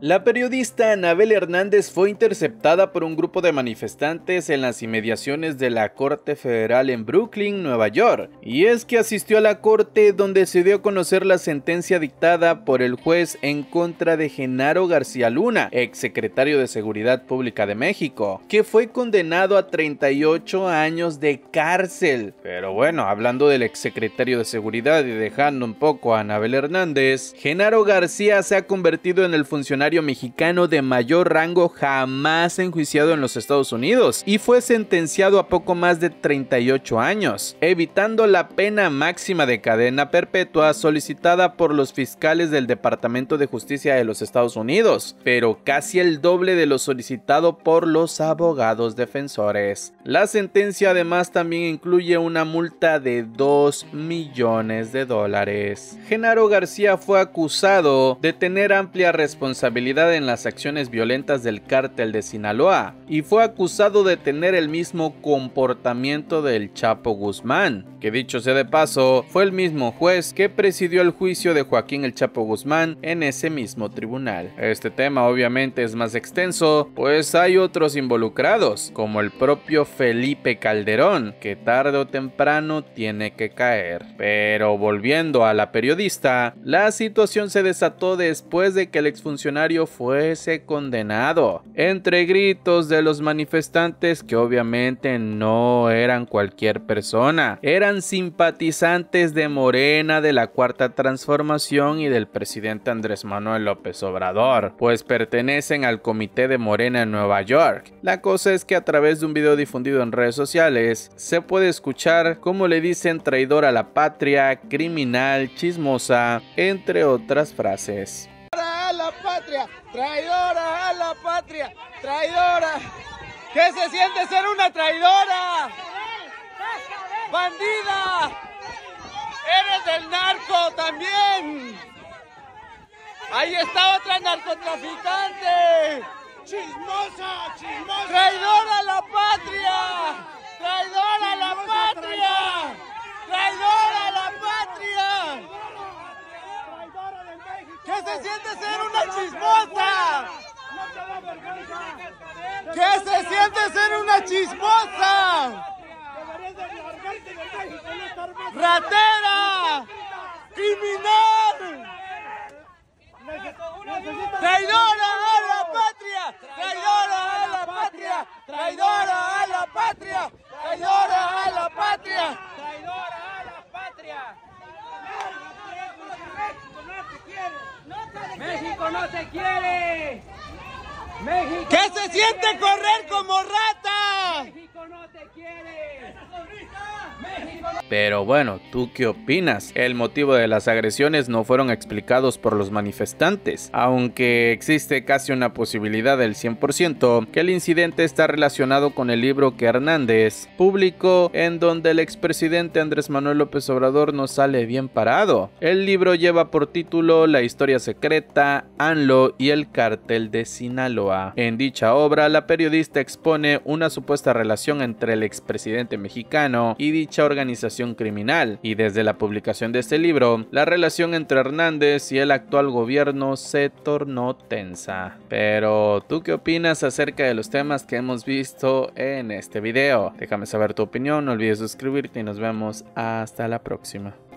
La periodista Anabel Hernández fue interceptada por un grupo de manifestantes en las inmediaciones de la Corte Federal en Brooklyn, Nueva York, y es que asistió a la corte donde se dio a conocer la sentencia dictada por el juez en contra de Genaro García Luna, exsecretario de Seguridad Pública de México, que fue condenado a 38 años de cárcel. Pero bueno, hablando del exsecretario de Seguridad y dejando un poco a Anabel Hernández, Genaro García se ha convertido en el funcionario mexicano de mayor rango jamás enjuiciado en los Estados Unidos y fue sentenciado a poco más de 38 años, evitando la pena máxima de cadena perpetua solicitada por los fiscales del Departamento de Justicia de los Estados Unidos, pero casi el doble de lo solicitado por los abogados defensores. La sentencia además también incluye una multa de $2 millones. Genaro García fue acusado de tener amplia responsabilidad en las acciones violentas del cártel de Sinaloa y fue acusado de tener el mismo comportamiento del Chapo Guzmán, que dicho sea de paso, fue el mismo juez que presidió el juicio de Joaquín el Chapo Guzmán en ese mismo tribunal. Este tema obviamente es más extenso, pues hay otros involucrados, como el propio Felipe Calderón, que tarde o temprano tiene que caer. Pero volviendo a la periodista, la situación se desató después de que el exfuncionario fuese condenado, entre gritos de los manifestantes que obviamente no eran cualquier persona, eran simpatizantes de Morena, de la Cuarta Transformación y del presidente Andrés Manuel López Obrador, pues pertenecen al comité de Morena en Nueva York. La cosa es que a través de un video difundido en redes sociales se puede escuchar cómo le dicen traidor a la patria, criminal, chismosa, entre otras frases. Traidora a la patria, traidora. ¿Qué se siente ser una traidora? ¡Bandida! ¡Eres del narco también! ¡Ahí está otra narcotraficante! ¡Chismosa, chismosa! ¡Traidora a la patria! ¡Traidora a la patria! ¡Traidora a la patria! ¿Qué se siente ser una chismosa? ¿Qué se siente ser una chismosa? ¡Ratera! ¡Criminal! ¡Traidora a la patria! ¡Traidora a la patria! ¡Traidora a la patria! ¡Traidora a la patria! ¡Traidora a la patria! ¡México no te quiere! ¡México! ¡Que se siente correr como rata! ¡México no te quiere! Pero bueno, ¿tú qué opinas? El motivo de las agresiones no fueron explicados por los manifestantes, aunque existe casi una posibilidad del 100% que el incidente está relacionado con el libro que Hernández publicó, en donde el expresidente Andrés Manuel López Obrador no sale bien parado. El libro lleva por título La historia secreta, ANLO y el cártel de Sinaloa. En dicha obra, la periodista expone una supuesta relación entre el expresidente mexicano y dicha organización criminal, y desde la publicación de este libro, la relación entre Hernández y el actual gobierno se tornó tensa. Pero ¿tú qué opinas acerca de los temas que hemos visto en este video? Déjame saber tu opinión, no olvides suscribirte y nos vemos hasta la próxima.